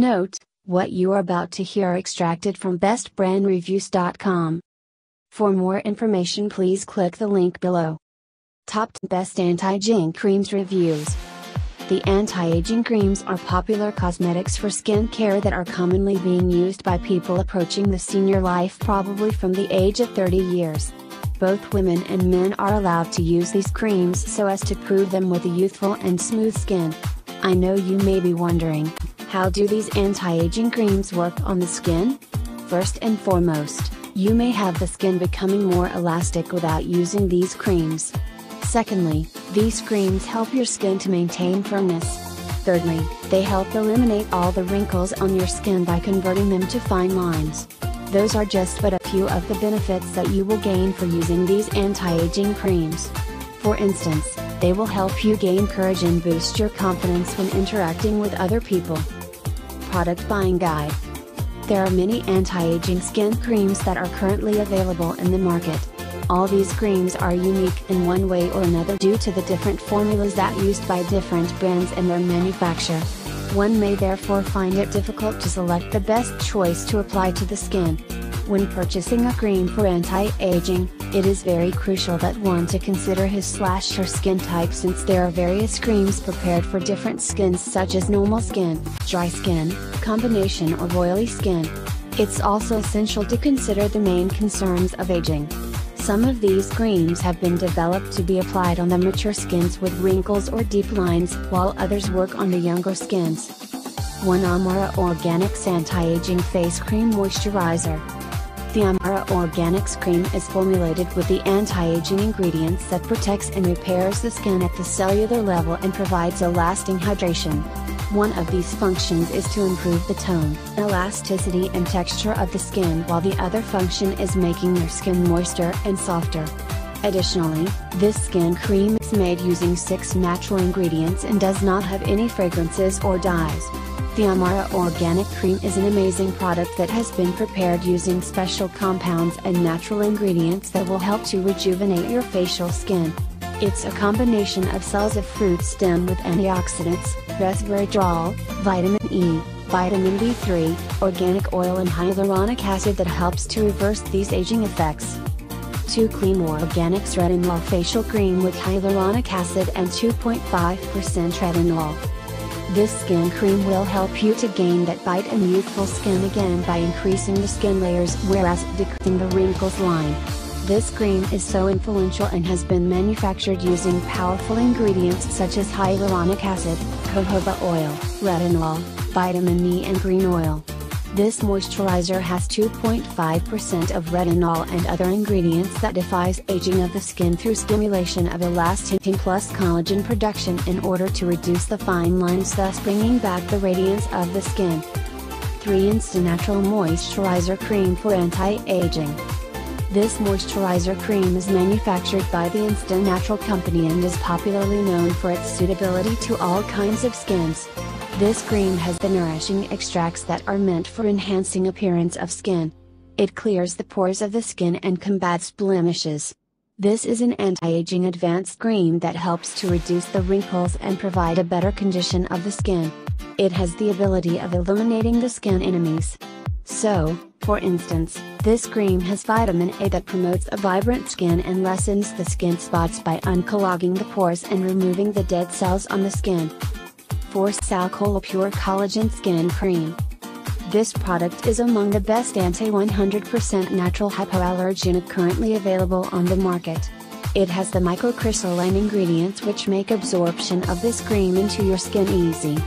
Note, what you are about to hear are extracted from bestbrandreviews.com. For more information please click the link below. Top 10 Best Anti-Aging Creams Reviews. The anti-aging creams are popular cosmetics for skin care that are commonly being used by people approaching the senior life, probably from the age of 30 years. Both women and men are allowed to use these creams so as to prove them with a youthful and smooth skin. I know you may be wondering, how do these anti-aging creams work on the skin? First and foremost, you may have the skin becoming more elastic without using these creams. Secondly, these creams help your skin to maintain firmness. Thirdly, they help eliminate all the wrinkles on your skin by converting them to fine lines. Those are just but a few of the benefits that you will gain for using these anti-aging creams. For instance, they will help you gain courage and boost your confidence when interacting with other people. Product Buying Guide. There are many anti-aging skin creams that are currently available in the market. All these creams are unique in one way or another due to the different formulas that are used by different brands and their manufacture. One may therefore find it difficult to select the best choice to apply to the skin. When purchasing a cream for anti-aging, it is very crucial that one to consider his/her skin type, since there are various creams prepared for different skins such as normal skin, dry skin, combination or oily skin. It's also essential to consider the main concerns of aging. Some of these creams have been developed to be applied on the mature skins with wrinkles or deep lines, while others work on the younger skins. 1. Amara Organics Anti-Aging Face Cream Moisturizer. The Amara Organics cream is formulated with the anti-aging ingredients that protects and repairs the skin at the cellular level and provides a lasting hydration. One of these functions is to improve the tone, elasticity and texture of the skin, while the other function is making your skin moister and softer. Additionally, this skin cream is made using 6 natural ingredients and does not have any fragrances or dyes. The Amara Organic Cream is an amazing product that has been prepared using special compounds and natural ingredients that will help to rejuvenate your facial skin. It's a combination of cells of fruit stem with antioxidants, resveratrol, vitamin E, vitamin B3, organic oil and hyaluronic acid that helps to reverse these aging effects. 2. Clean Organics Retinol Facial Cream with Hyaluronic Acid and 2.5% Retinol. This skin cream will help you to gain that bite and youthful skin again by increasing the skin layers whereas decreasing the wrinkles line. This cream is so influential and has been manufactured using powerful ingredients such as hyaluronic acid, jojoba oil, retinol, vitamin E and green oil. This moisturizer has 2.5% of retinol and other ingredients that defies aging of the skin through stimulation of elastin plus collagen production in order to reduce the fine lines, thus bringing back the radiance of the skin. 3. InstaNatural Moisturizer Cream for Anti-Aging. This moisturizer cream is manufactured by the InstaNatural company and is popularly known for its suitability to all kinds of skins. This cream has the nourishing extracts that are meant for enhancing appearance of skin. It clears the pores of the skin and combats blemishes. This is an anti-aging advanced cream that helps to reduce the wrinkles and provide a better condition of the skin. It has the ability of eliminating the skin enemies. So, for instance, this cream has vitamin A that promotes a vibrant skin and lessens the skin spots by unclogging the pores and removing the dead cells on the skin. ForceSalcol Pure Collagen Skin Cream. This product is among the best anti-100% natural hypoallergenic currently available on the market. It has the microcrystalline ingredients which make absorption of this cream into your skin easy.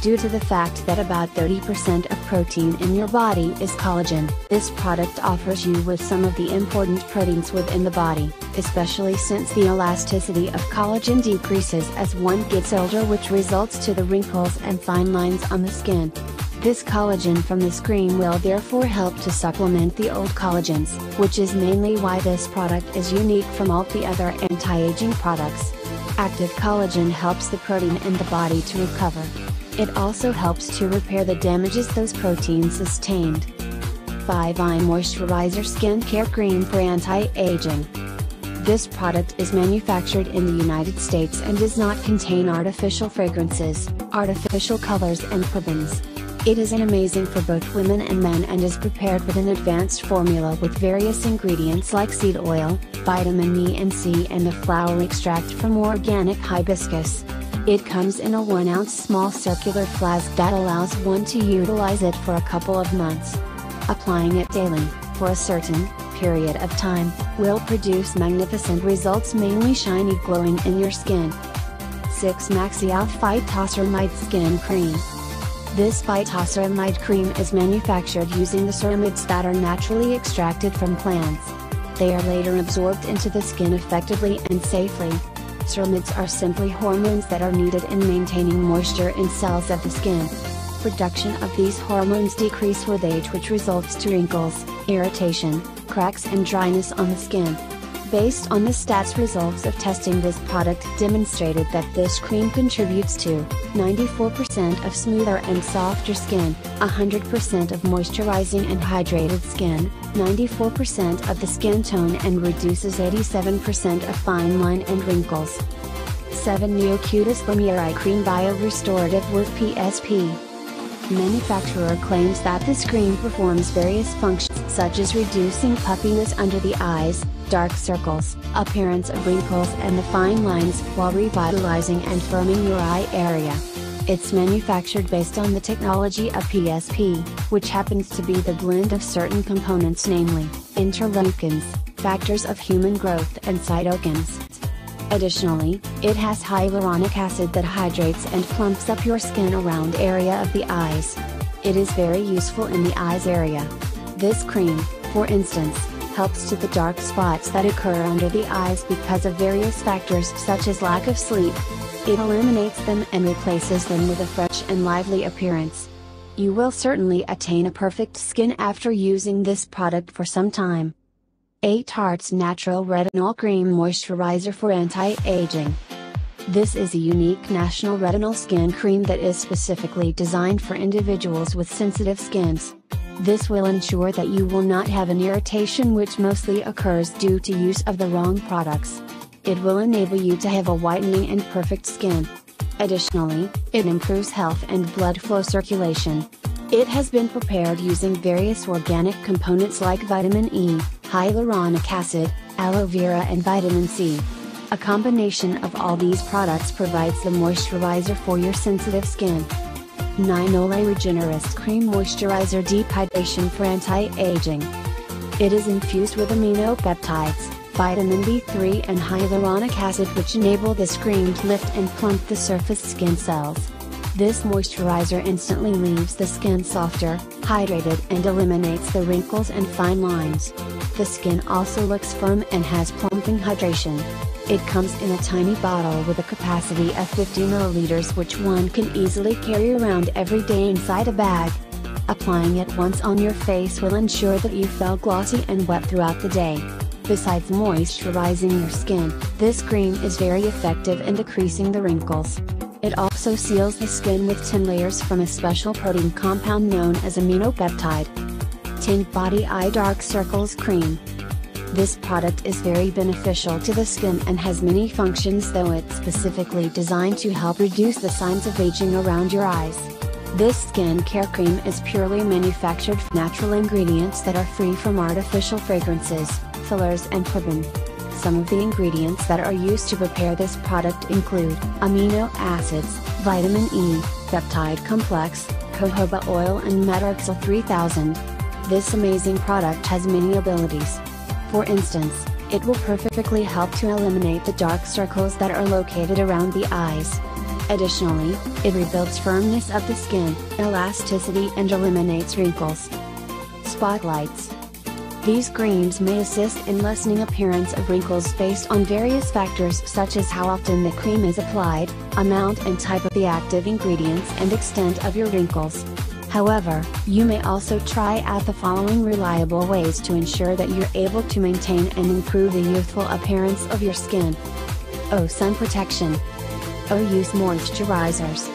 Due to the fact that about 30% of protein in your body is collagen, this product offers you with some of the important proteins within the body, especially since the elasticity of collagen decreases as one gets older, which results to the wrinkles and fine lines on the skin. This collagen from this cream will therefore help to supplement the old collagens, which is mainly why this product is unique from all the other anti-aging products. Active collagen helps the protein in the body to recover. It also helps to repair the damages those proteins sustained. 5. Eye Moisturizer Skincare Cream for Anti-Aging. This product is manufactured in the United States and does not contain artificial fragrances, artificial colors and parabens. It is an amazing for both women and men and is prepared with an advanced formula with various ingredients like seed oil, vitamin E and C, and the flower extract from organic hibiscus. It comes in a 1-ounce small circular flask that allows one to utilize it for a couple of months. Applying it daily, for a certain period of time, will produce magnificent results, mainly shiny glowing in your skin. 6. Maxial Phytoceramide Skin Cream. This phytoceramide cream is manufactured using the ceramides that are naturally extracted from plants. They are later absorbed into the skin effectively and safely. Ceramides are simply hormones that are needed in maintaining moisture in cells of the skin. Production of these hormones decrease with age, which results to wrinkles, irritation, cracks and dryness on the skin. Based on the stats results of testing, this product demonstrated that this cream contributes to 94% of smoother and softer skin, 100% of moisturizing and hydrated skin, 94% of the skin tone, and reduces 87% of fine line and wrinkles. 7. Neocutis Lumiere Eye Cream Bio Restorative with PSP. Manufacturer claims that this cream performs various functions such as reducing puffiness under the eyes, dark circles, appearance of wrinkles and the fine lines, while revitalizing and firming your eye area. It's manufactured based on the technology of PSP, which happens to be the blend of certain components, namely, interleukins, factors of human growth and cytokines. Additionally, it has hyaluronic acid that hydrates and plumps up your skin around area of the eyes. It is very useful in the eyes area. This cream, for instance, helps to the dark spots that occur under the eyes because of various factors such as lack of sleep. It eliminates them and replaces them with a fresh and lively appearance. You will certainly attain a perfect skin after using this product for some time. 8. Tarts Natural Retinol Cream Moisturizer for Anti-Aging. This is a unique national retinol skin cream that is specifically designed for individuals with sensitive skins. This will ensure that you will not have an irritation, which mostly occurs due to use of the wrong products. It will enable you to have a whitening and perfect skin. Additionally, it improves health and blood flow circulation. It has been prepared using various organic components like vitamin E, hyaluronic acid, aloe vera and vitamin C. A combination of all these products provides the moisturizer for your sensitive skin. 9. Olay Regenerist Cream Moisturizer Deep Hydration for Anti-Aging. It is infused with amino peptides, vitamin B3 and hyaluronic acid, which enable this cream to lift and plump the surface skin cells. This moisturizer instantly leaves the skin softer, hydrated and eliminates the wrinkles and fine lines. The skin also looks firm and has plumping hydration. It comes in a tiny bottle with a capacity of 50 milliliters, which one can easily carry around every day inside a bag. Applying it once on your face will ensure that you feel glossy and wet throughout the day. Besides moisturizing your skin, this cream is very effective in decreasing the wrinkles. It also seals the skin with 10 layers from a special protein compound known as aminopeptide. Tint Body Eye Dark Circles Cream. This product is very beneficial to the skin and has many functions, though it's specifically designed to help reduce the signs of aging around your eyes. This skincare cream is purely manufactured from natural ingredients that are free from artificial fragrances, fillers and paraben. Some of the ingredients that are used to prepare this product include amino acids, vitamin E, peptide complex, jojoba oil and matrixol 3000. This amazing product has many abilities. For instance, it will perfectly help to eliminate the dark circles that are located around the eyes. Additionally, it rebuilds firmness of the skin, elasticity and eliminates wrinkles. Spotlights. These creams may assist in lessening appearance of wrinkles based on various factors such as how often the cream is applied, amount and type of the active ingredients and extent of your wrinkles. However, you may also try out the following reliable ways to ensure that you're able to maintain and improve the youthful appearance of your skin. O. Sun Protection. O. Use moisturizers.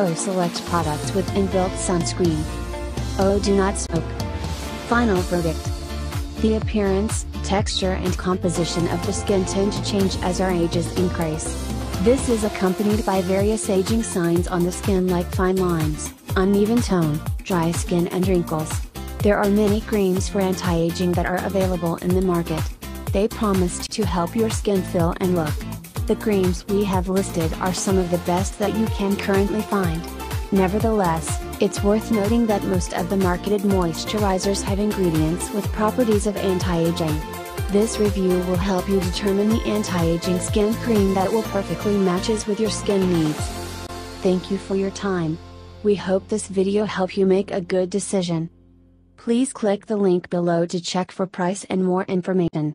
O. Select products with inbuilt sunscreen. O. Do not smoke. Final verdict. The appearance, texture and composition of the skin tend to change as our ages increase. This is accompanied by various aging signs on the skin like fine lines. uneven tone, dry skin and wrinkles. There are many creams for anti-aging that are available in the market. They promise to help your skin feel and look. The creams we have listed are some of the best that you can currently find. Nevertheless, it's worth noting that most of the marketed moisturizers have ingredients with properties of anti-aging. This review will help you determine the anti-aging skin cream that will perfectly matches with your skin needs. Thank you for your time. We hope this video helped you make a good decision. Please click the link below to check for price and more information.